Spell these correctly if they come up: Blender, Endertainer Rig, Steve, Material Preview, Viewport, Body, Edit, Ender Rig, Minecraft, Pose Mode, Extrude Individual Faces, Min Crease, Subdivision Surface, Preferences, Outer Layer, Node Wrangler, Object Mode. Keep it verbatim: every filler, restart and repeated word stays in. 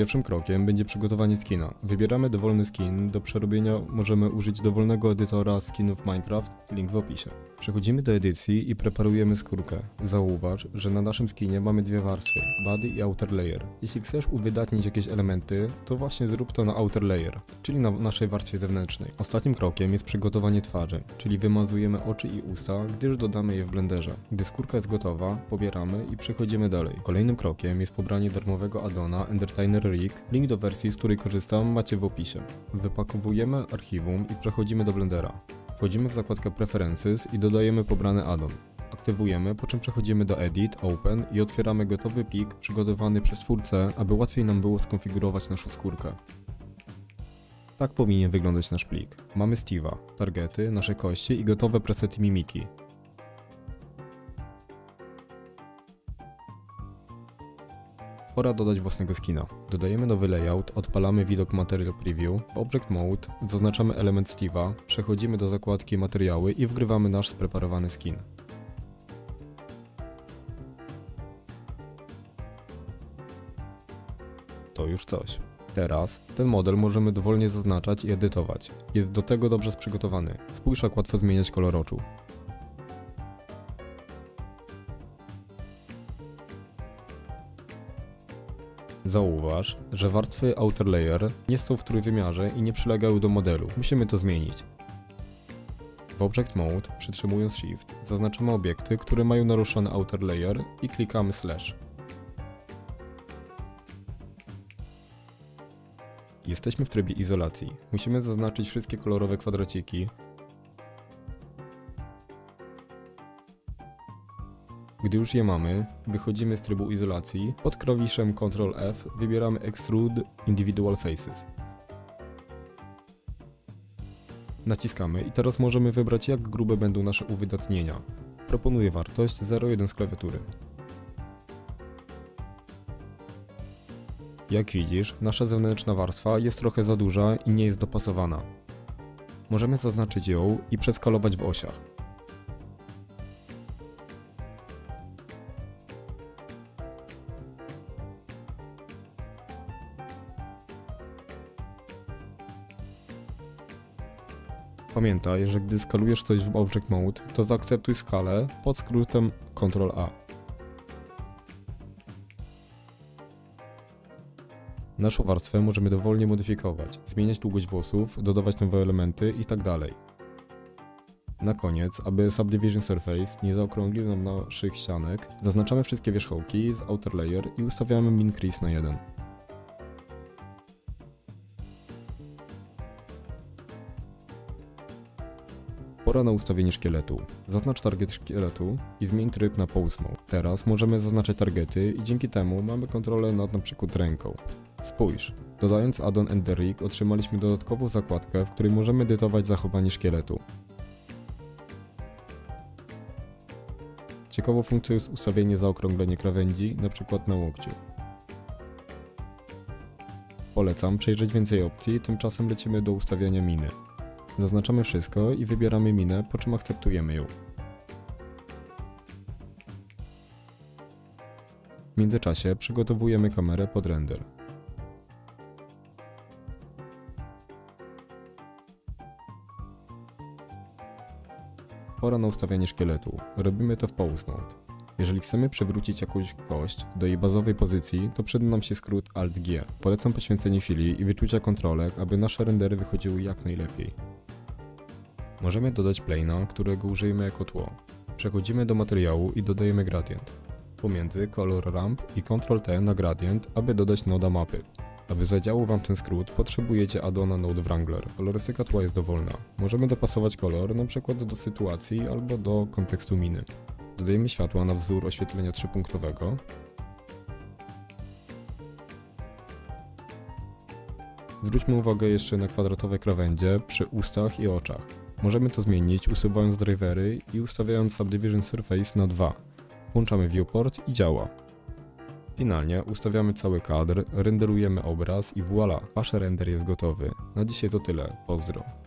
Pierwszym krokiem będzie przygotowanie skina. Wybieramy dowolny skin, do przerobienia możemy użyć dowolnego edytora skinów Minecraft, link w opisie. Przechodzimy do edycji i preparujemy skórkę. Zauważ, że na naszym skinie mamy dwie warstwy, Body i Outer Layer. Jeśli chcesz uwydatnić jakieś elementy, to właśnie zrób to na Outer Layer, czyli na naszej warstwie zewnętrznej. Ostatnim krokiem jest przygotowanie twarzy, czyli wymazujemy oczy i usta, gdyż dodamy je w blenderze. Gdy skórka jest gotowa, pobieramy i przechodzimy dalej. Kolejnym krokiem jest pobranie darmowego addona Endertainer Rig. Link do wersji, z której korzystam, macie w opisie. Wypakowujemy archiwum i przechodzimy do Blendera. Wchodzimy w zakładkę Preferences i dodajemy pobrany addon. Aktywujemy, po czym przechodzimy do Edit, Open i otwieramy gotowy plik przygotowany przez twórcę, aby łatwiej nam było skonfigurować naszą skórkę. Tak powinien wyglądać nasz plik. Mamy Steve'a, targety, nasze kości i gotowe presety mimiki. Pora dodać własnego skina. Dodajemy nowy layout, odpalamy widok Material Preview, w Object Mode zaznaczamy element Steve'a, przechodzimy do zakładki Materiały i wgrywamy nasz spreparowany skin. To już coś. Teraz ten model możemy dowolnie zaznaczać i edytować. Jest do tego dobrze przygotowany. Spójrz, jak łatwo zmieniać kolor oczu. Zauważ, że warstwy Outer Layer nie są w trójwymiarze i nie przylegają do modelu. Musimy to zmienić. W Object Mode, przytrzymując Shift, zaznaczamy obiekty, które mają naruszony Outer Layer i klikamy slash. Jesteśmy w trybie izolacji. Musimy zaznaczyć wszystkie kolorowe kwadraciki. Gdy już je mamy, wychodzimy z trybu izolacji, pod klawiszem kontrol F wybieramy Extrude Individual Faces. Naciskamy i teraz możemy wybrać, jak grube będą nasze uwydatnienia. Proponuję wartość zero przecinek jeden z klawiatury. Jak widzisz, nasza zewnętrzna warstwa jest trochę za duża i nie jest dopasowana. Możemy zaznaczyć ją i przeskalować w osiach. Pamiętaj, że gdy skalujesz coś w Object Mode, to zaakceptuj skalę pod skrótem kontrol A. Naszą warstwę możemy dowolnie modyfikować, zmieniać długość włosów, dodawać nowe elementy itd. Na koniec, aby Subdivision Surface nie zaokrąglił nam naszych ścianek, zaznaczamy wszystkie wierzchołki z Outer Layer i ustawiamy Min Crease na jeden. Pora na ustawienie szkieletu. Zaznacz target szkieletu i zmień tryb na Pose Mode. Teraz możemy zaznaczać targety i dzięki temu mamy kontrolę nad np. ręką. Spójrz, dodając addon Ender Rig otrzymaliśmy dodatkową zakładkę, w której możemy edytować zachowanie szkieletu. Ciekawą funkcją jest ustawienie zaokrąglenia krawędzi, np. na łokciu. Polecam przejrzeć więcej opcji, tymczasem lecimy do ustawiania miny. Zaznaczamy wszystko i wybieramy minę, po czym akceptujemy ją. W międzyczasie przygotowujemy kamerę pod render. Pora na ustawianie szkieletu. Robimy to w Pose Mode. Jeżeli chcemy przywrócić jakąś kość do jej bazowej pozycji, to przyda nam się skrót alt G. Polecam poświęcenie chwili i wyczucia kontrolek, aby nasze rendery wychodziły jak najlepiej. Możemy dodać plane'a, którego użyjemy jako tło. Przechodzimy do materiału i dodajemy gradient. Pomiędzy kolor ramp i kontrol T na gradient, aby dodać noda mapy. Aby zadziałał wam ten skrót, potrzebujecie addona Node Wrangler. Kolorystyka tła jest dowolna. Możemy dopasować kolor np. do sytuacji albo do kontekstu miny. Dodajemy światła na wzór oświetlenia trzypunktowego. Zwróćmy uwagę jeszcze na kwadratowe krawędzie przy ustach i oczach. Możemy to zmienić, usuwając drivery i ustawiając Subdivision Surface na dwa. Włączamy Viewport i działa. Finalnie ustawiamy cały kadr, renderujemy obraz i voilà, wasz render jest gotowy. Na dzisiaj to tyle, pozdro.